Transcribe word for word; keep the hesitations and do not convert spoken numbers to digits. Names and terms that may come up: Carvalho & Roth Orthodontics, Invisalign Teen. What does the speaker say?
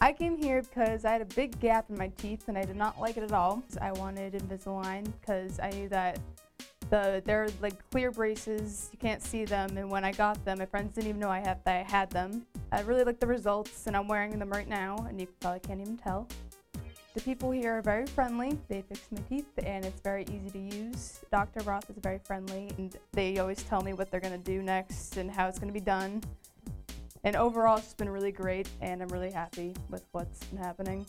I came here because I had a big gap in my teeth and I did not like it at all. I wanted Invisalign because I knew that the they're like clear braces, you can't see them, and when I got them, my friends didn't even know I had, that I had them. I really like the results and I'm wearing them right now, and you probably can't even tell. The people here are very friendly. They fixed my teeth and it's very easy to use. Doctor Roth is very friendly and they always tell me what they're going to do next and how it's going to be done. And overall, it's been really great and I'm really happy with what's been happening.